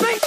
Bring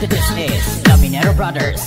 This is Dominero Brothers. Dominero Brothers.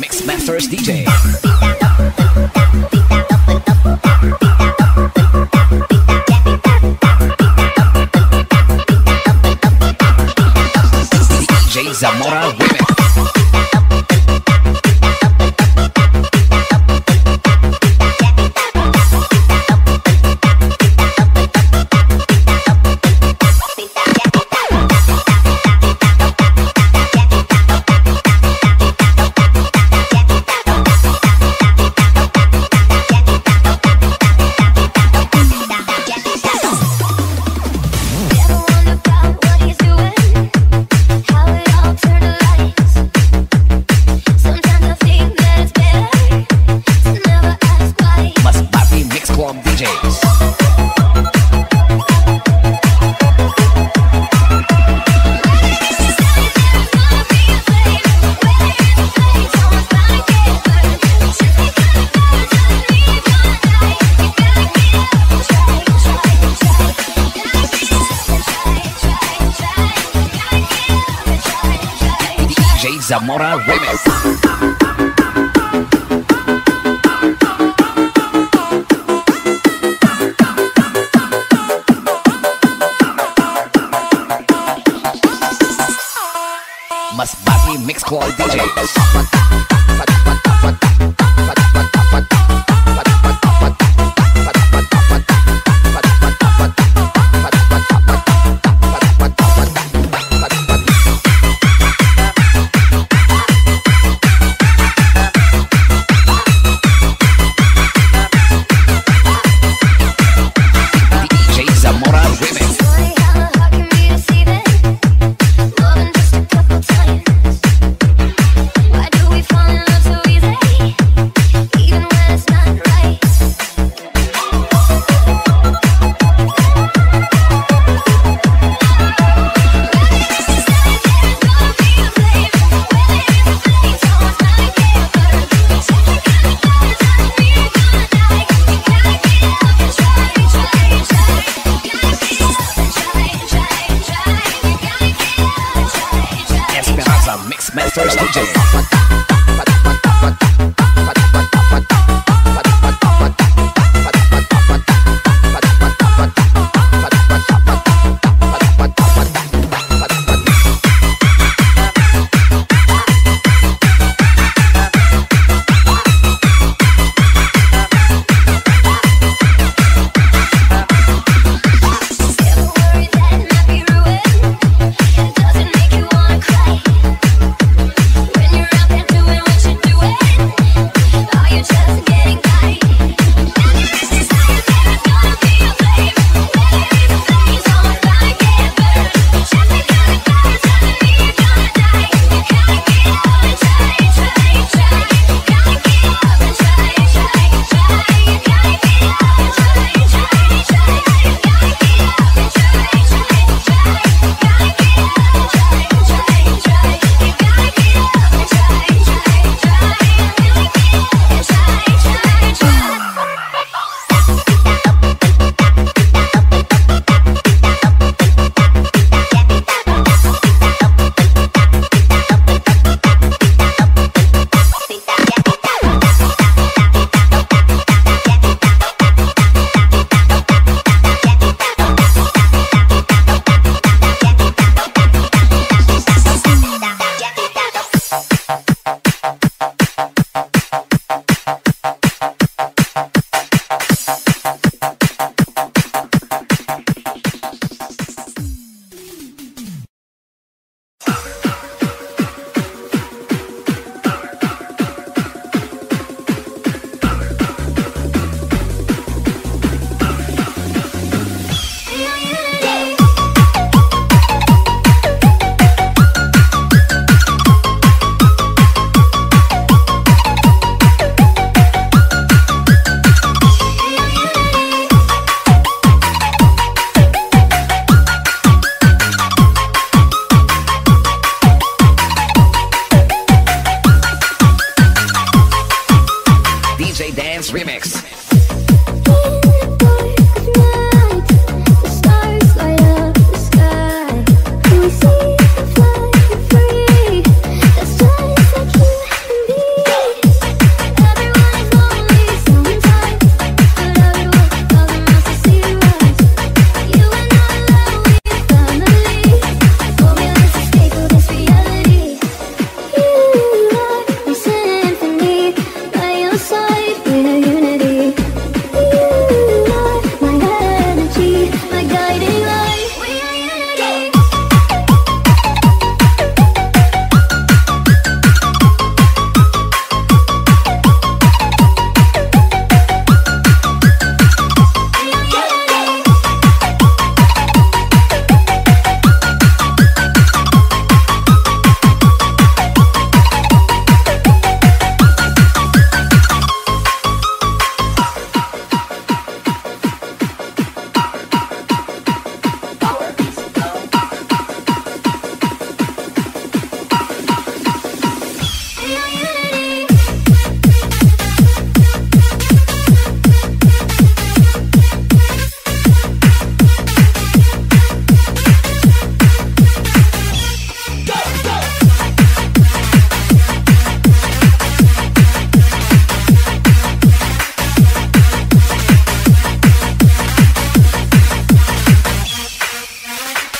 Mixmasters DJ. DJ Zamora Women. Zamora Women. Club DJ. First DJ.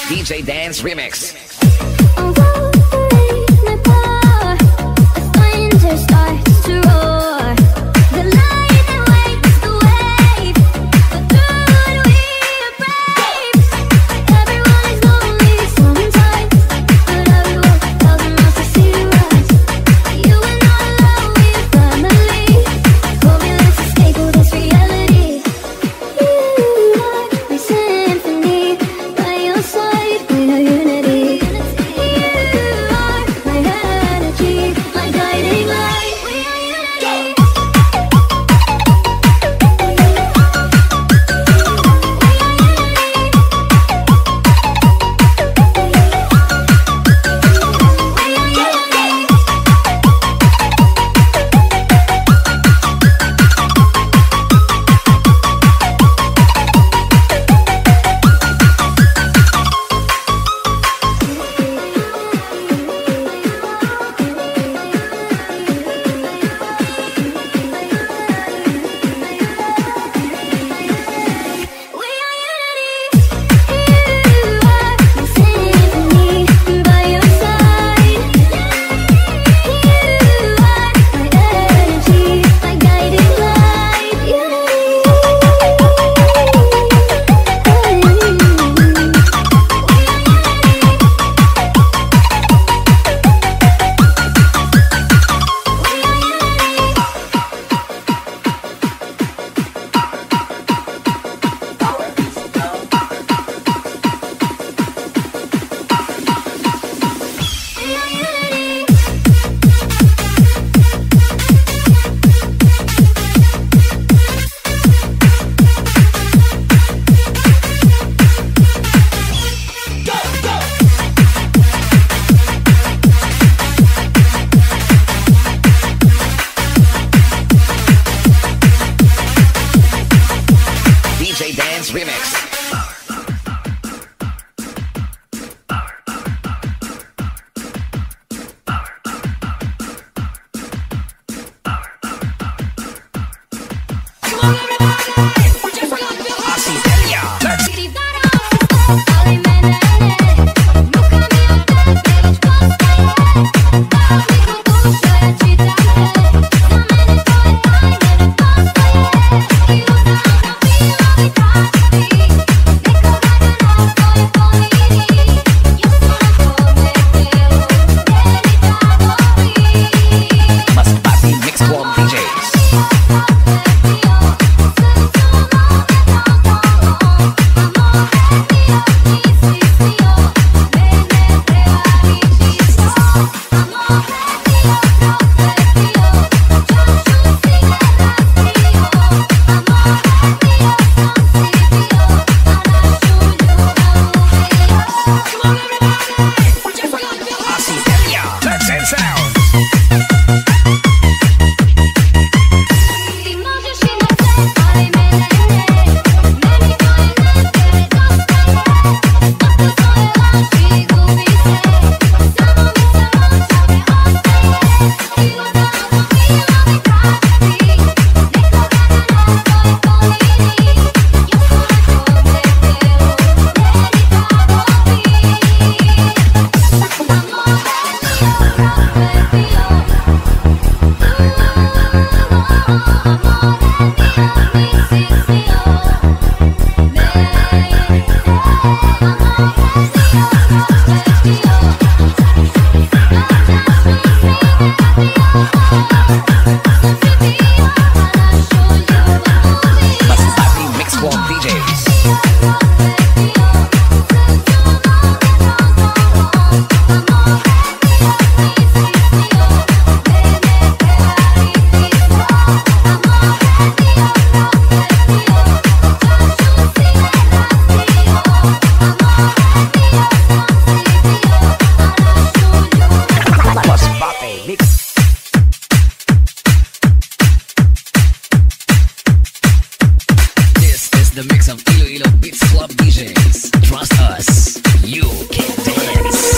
DJ Dance Remix. DJs, trust us, you can dance.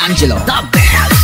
Angelo, the best.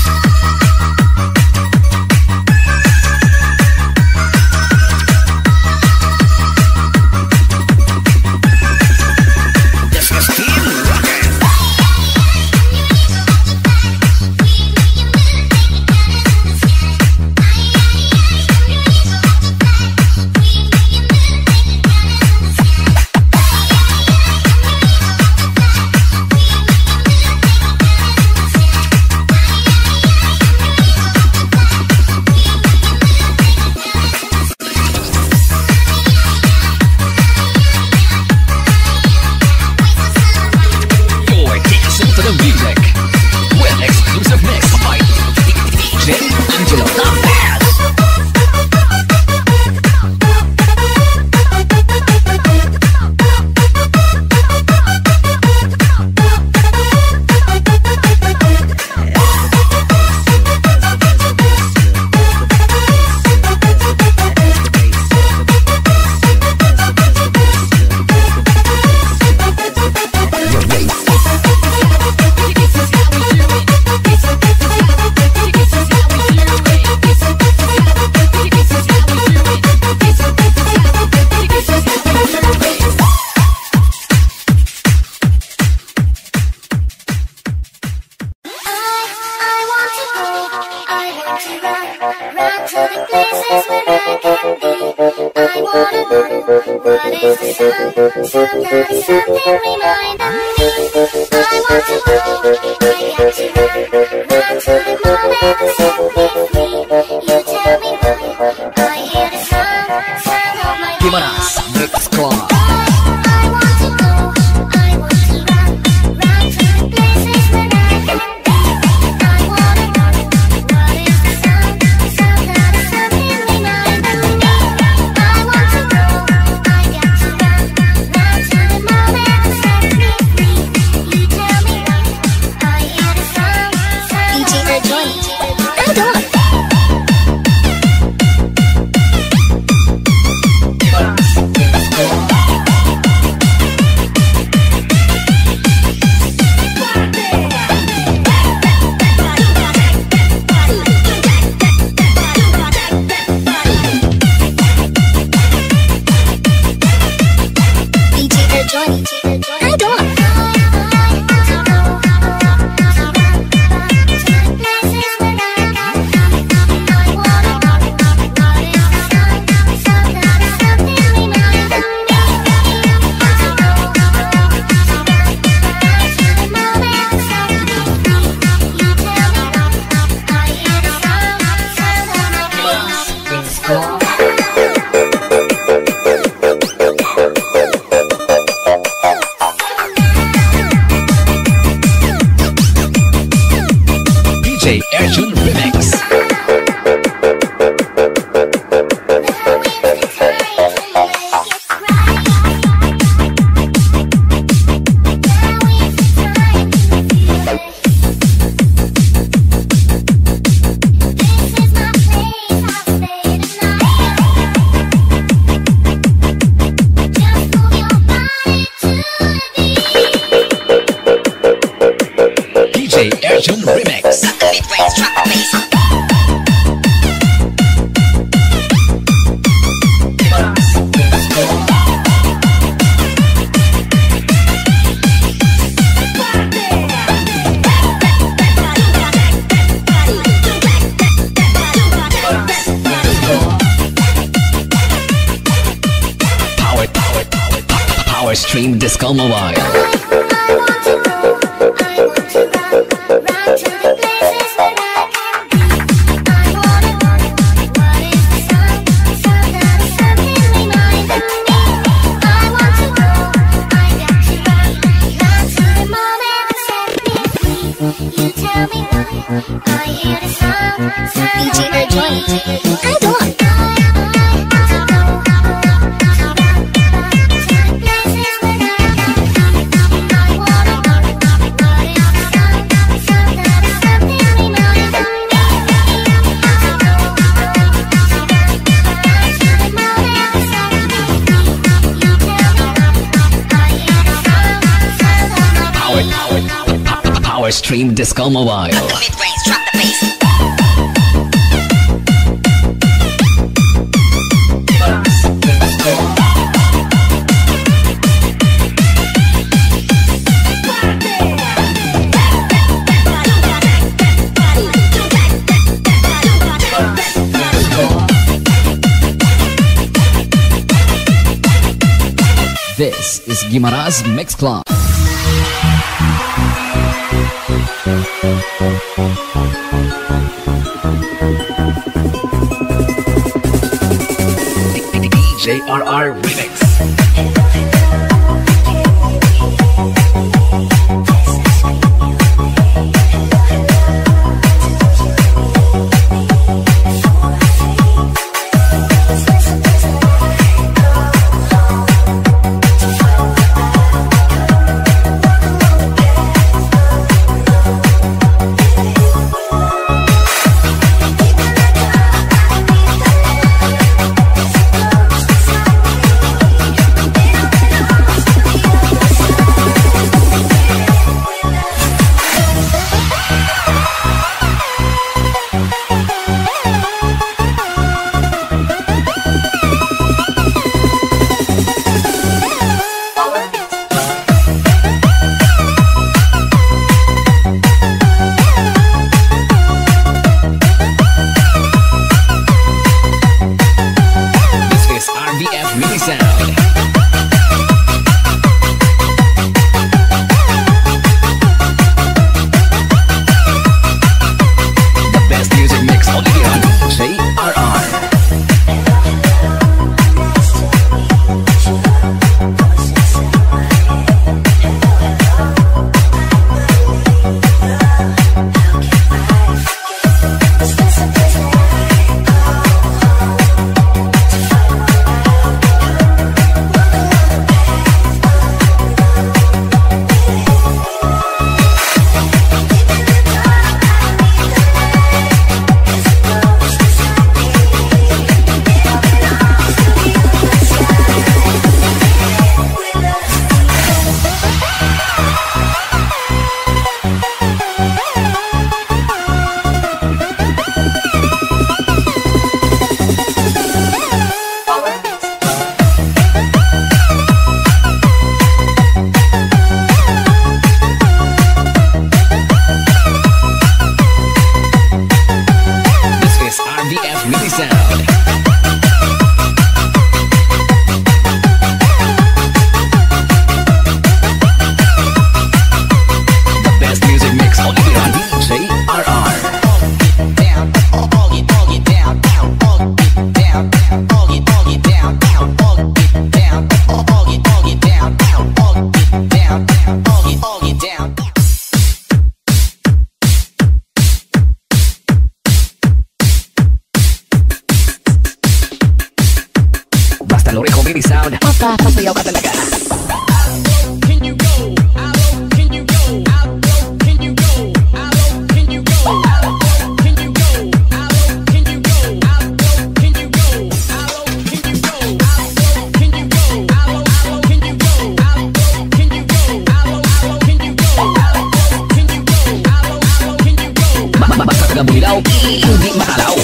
Guimaras Mix Club. I don't. June Remix. June Remix. Power Stream Disco Mobile. Power Stream Disco Mobile. This is Guimaras Mix Club. JRR Remix. ka, pasayaw ka talaga. Magkakagabulilaw, hindi makalaw.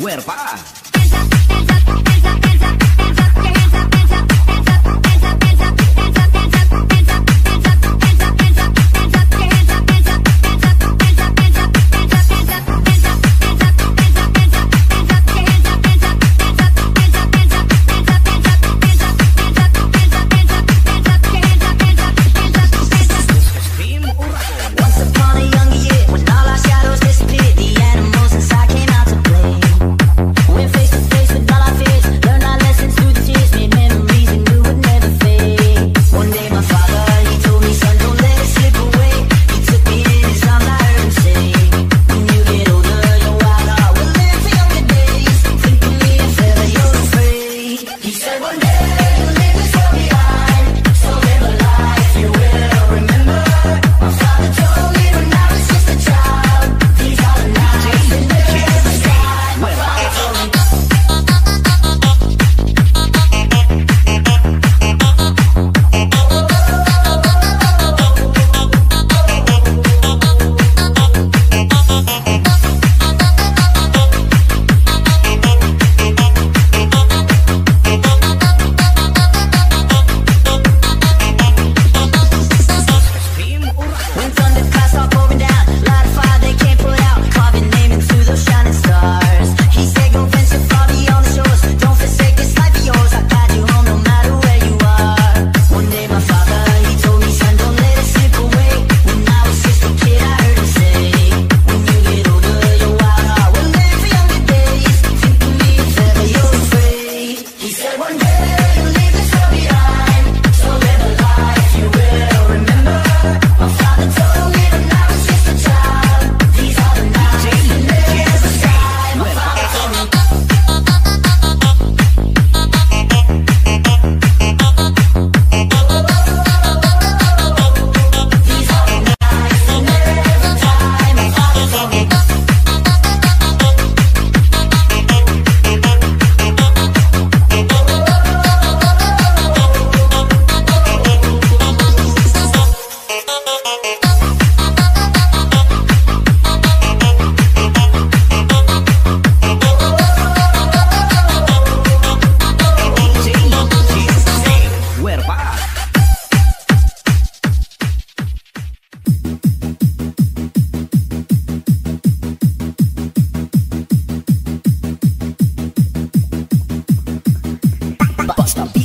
Where para?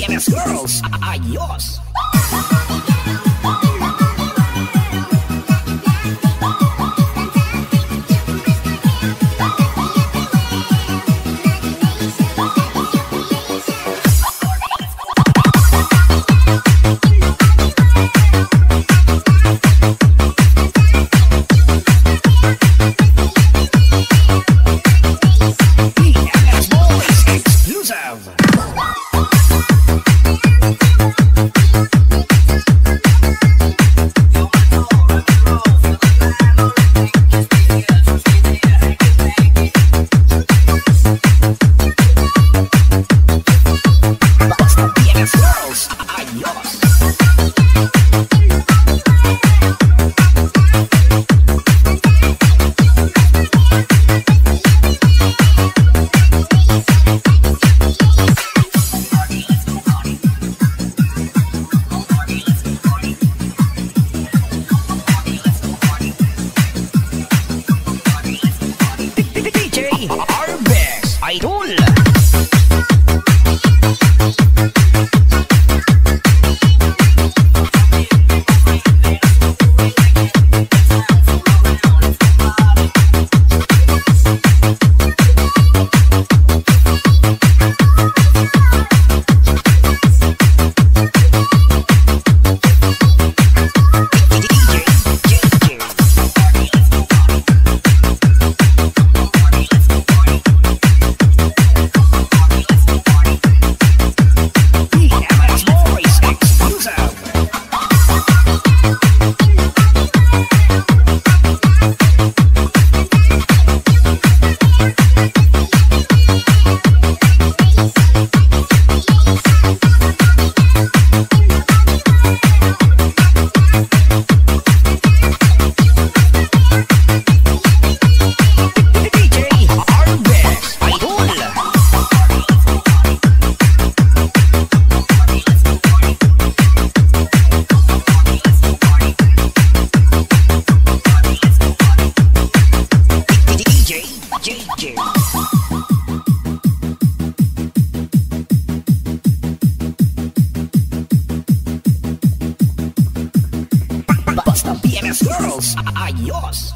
Exclusive. BMS girls are yours.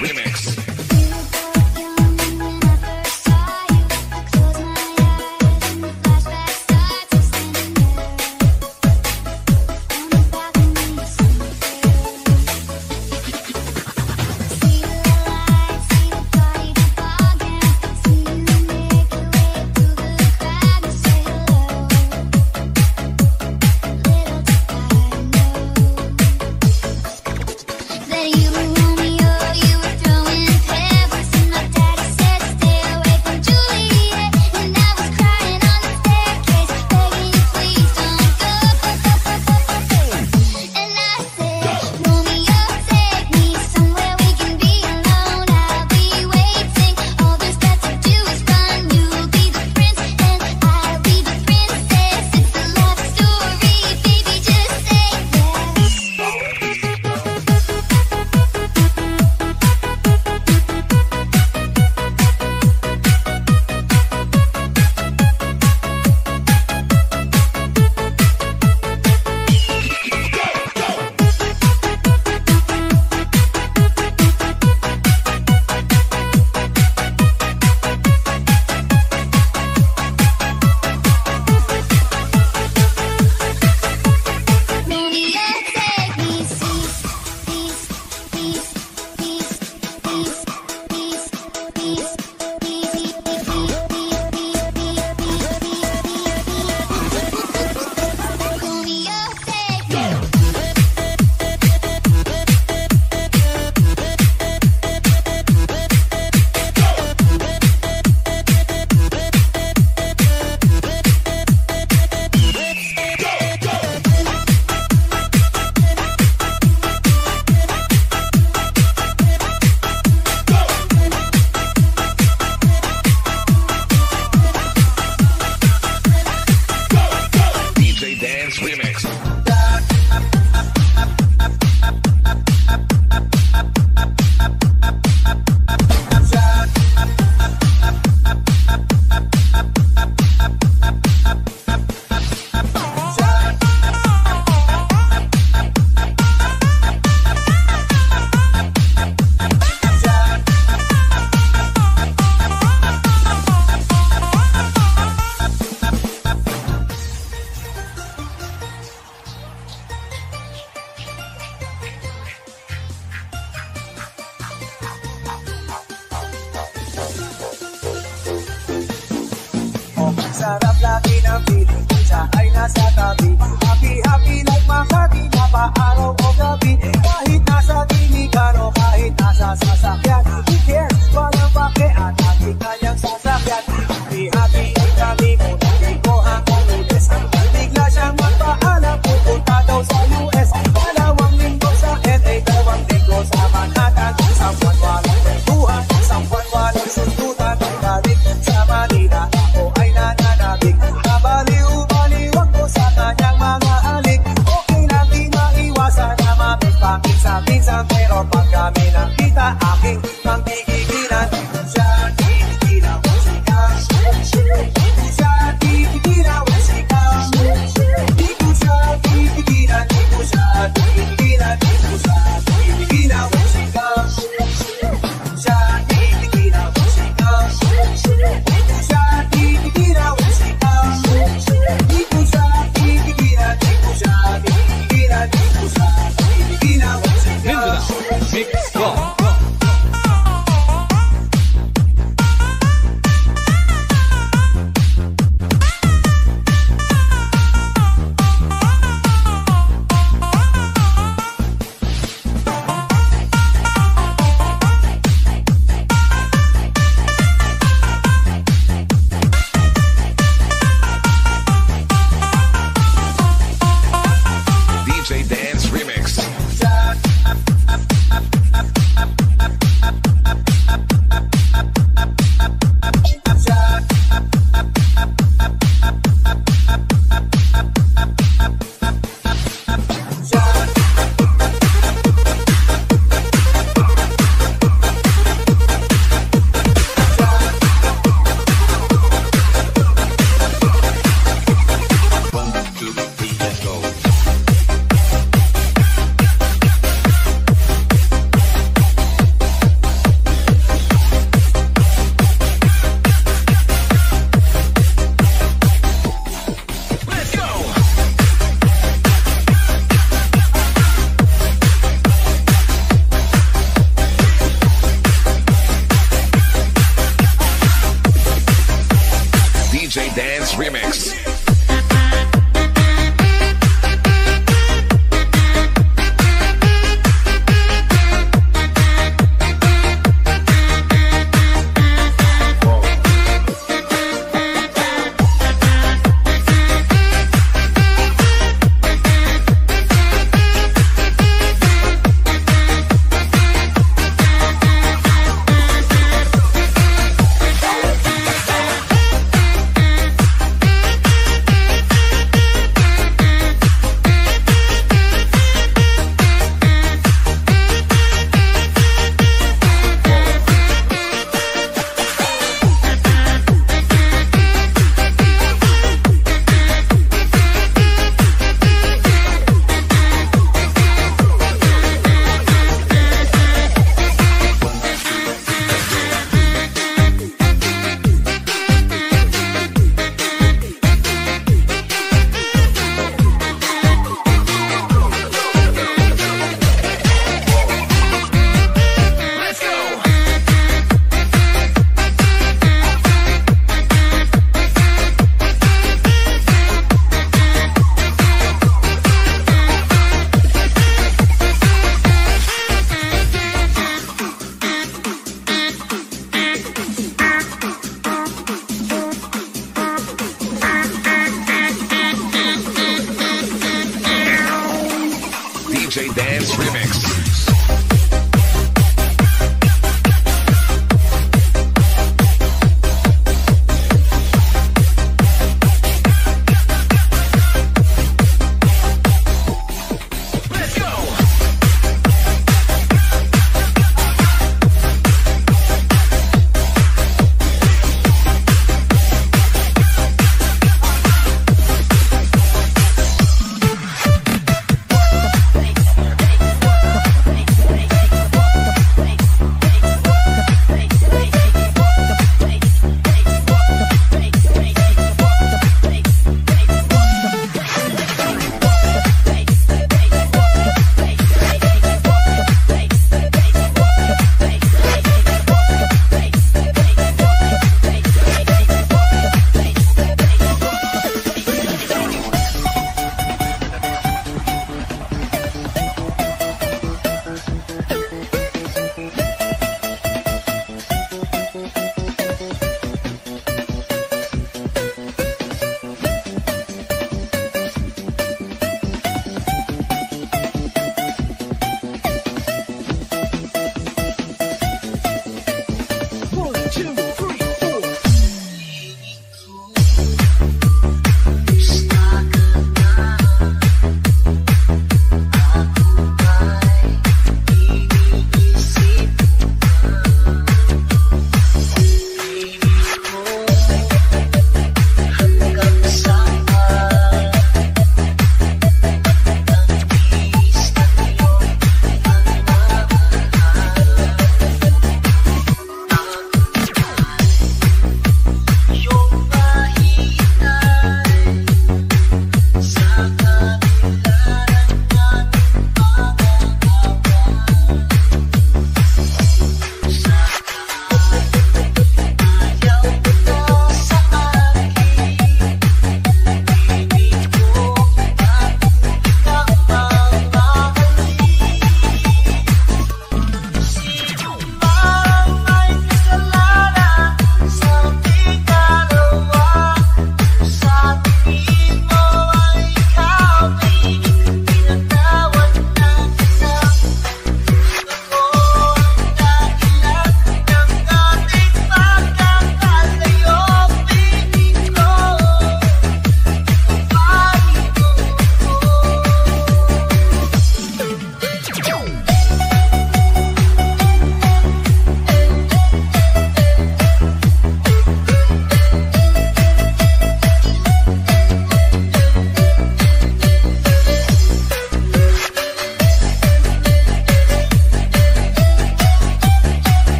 Remix. You. gabi. Siya ay nasa tabi. Happy like Makati, mapa-araw o gabi. Kahit nasa tinig, pero kahit nasa sasakyan, he cares, walang pakiat, happy kanyang sasakyan. Happy ay kami, putuloy ko ang ulis. Bigla siyang magpaalam, pupunta daw sa US. Dalawang linggo sa LA, dalawang linggo sa Manhattan. Isang buwan walang pwentuhan, isang buwan walang sundutan. Balik sa Manila, ako ay nananabik. Kabaliw-baliwag ko sa kanyang mga alik. Okay lang, di maiwasan na mamit-paminsan-minsan. Pero pag kami ng kita, aking panggigigilan. Siya titinaw, sika, siya titinaw, sika. Di ko siya titigilan, di ko siya titigilan, di ko siya titigilan, sika. Siya titinaw, sika, di ko siya titigilan, sika. Di ko siya titigilan, di ko siya titigilan, di ko siya titigilan, sika. Guimaras Mix Club. Dance remix. Dance remix.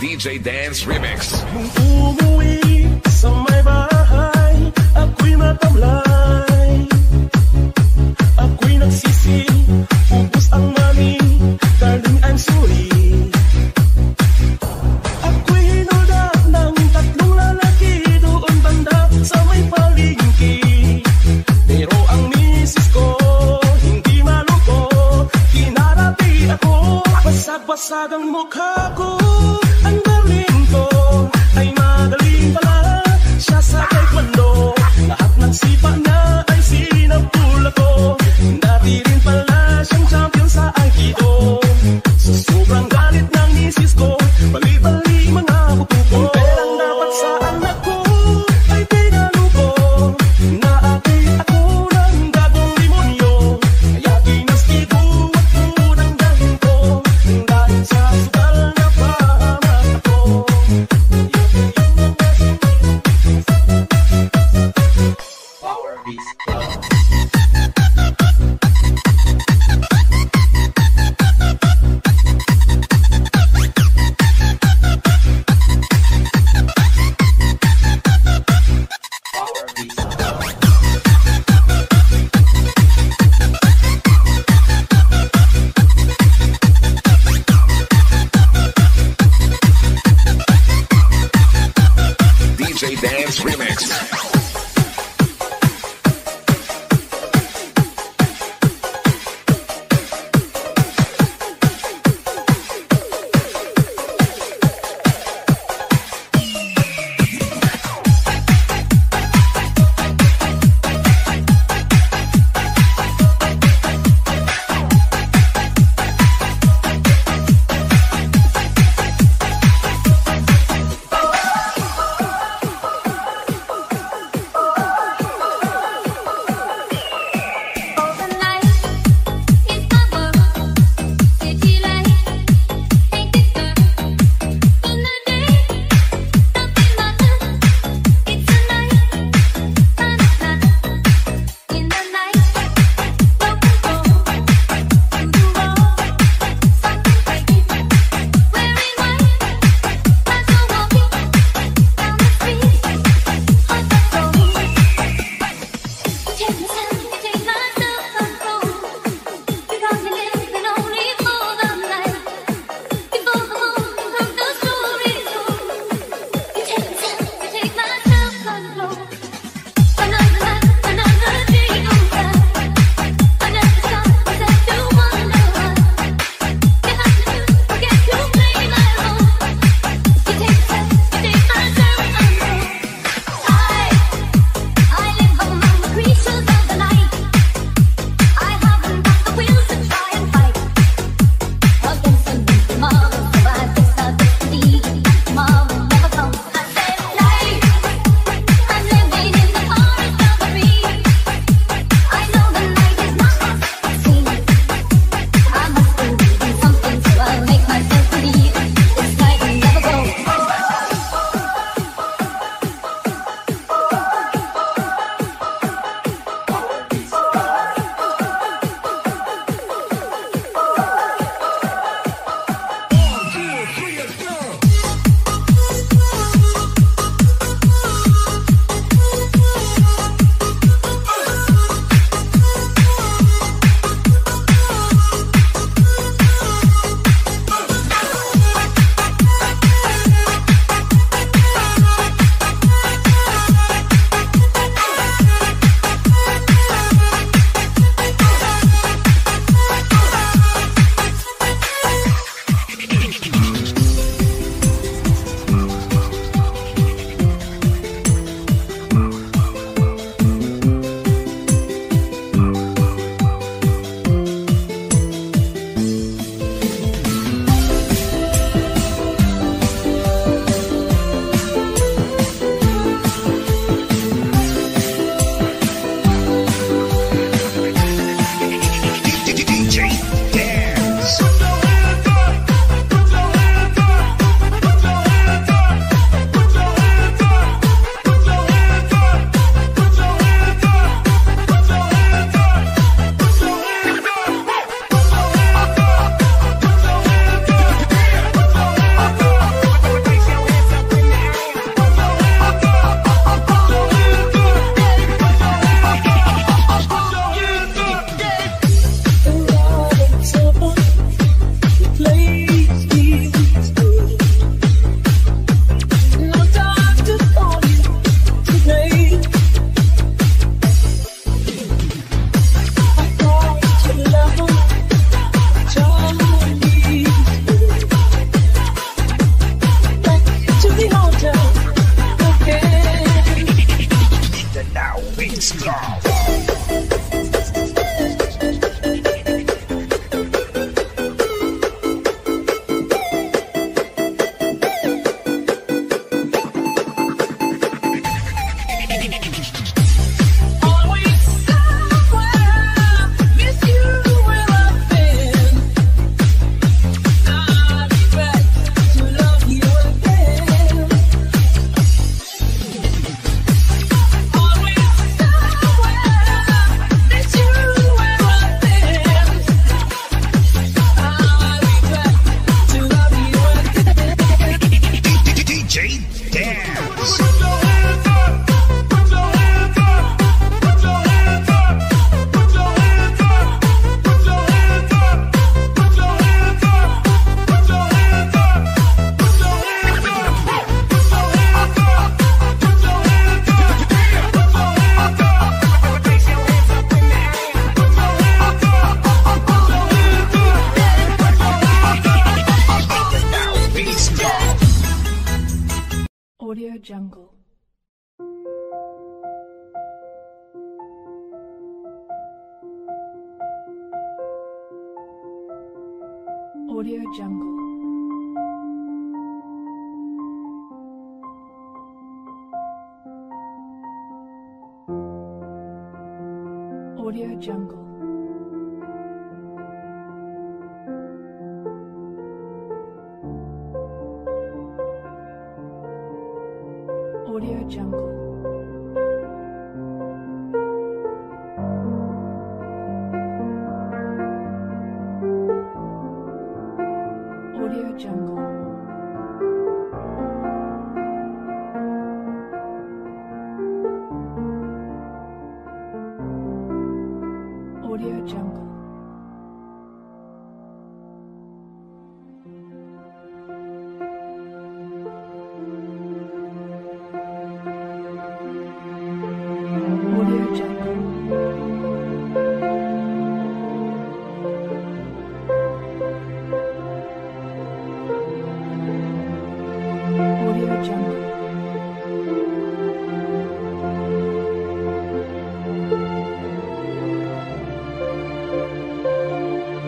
DJ Dance Remix. Nung umuwi sa may bahay, ako'y natamlay. Ako'y nagsisi, ubos ang mami, darling I'm sorry. Ako'y hinulda ng tatlong lalaki doon banda sa may palingki. Pero ang misis ko, hindi maluko, kinarati ako. Basag-basag ang mukha ko. Sipa na ay sinapula ko. Dati rin pala siyang champion sa Aikido. Sa sobrang galit ng misis ko, bali-bali mga buto ko. Perang dapat sa anak ko ay tinalo ko. Naati ako ng gagong demonyo. Kaya pinastigo at punang dahil ko. Dahil sa sudal na pahamak ko. Audio Jungle. Audio Jungle. Audio Jungle. Audio Jungle. Audio Jungle. Audio Jungle. Jungle. Audio Jungle.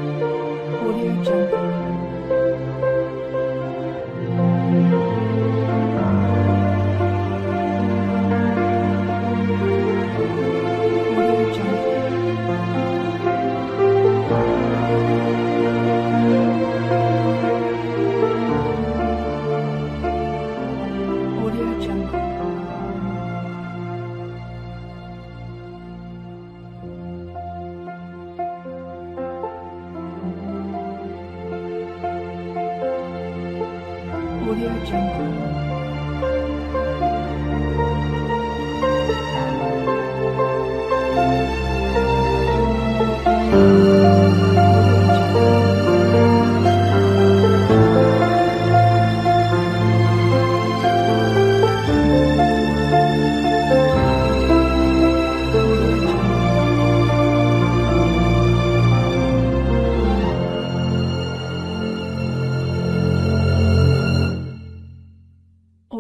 Audio Jungle.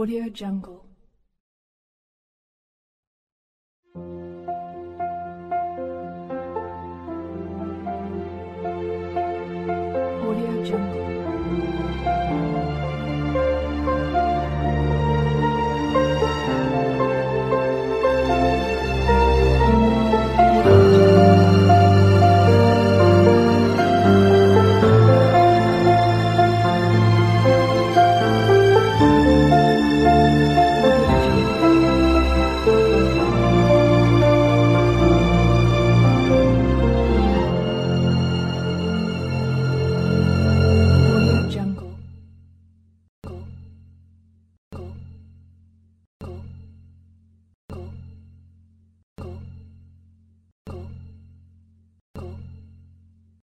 Audio Jungle.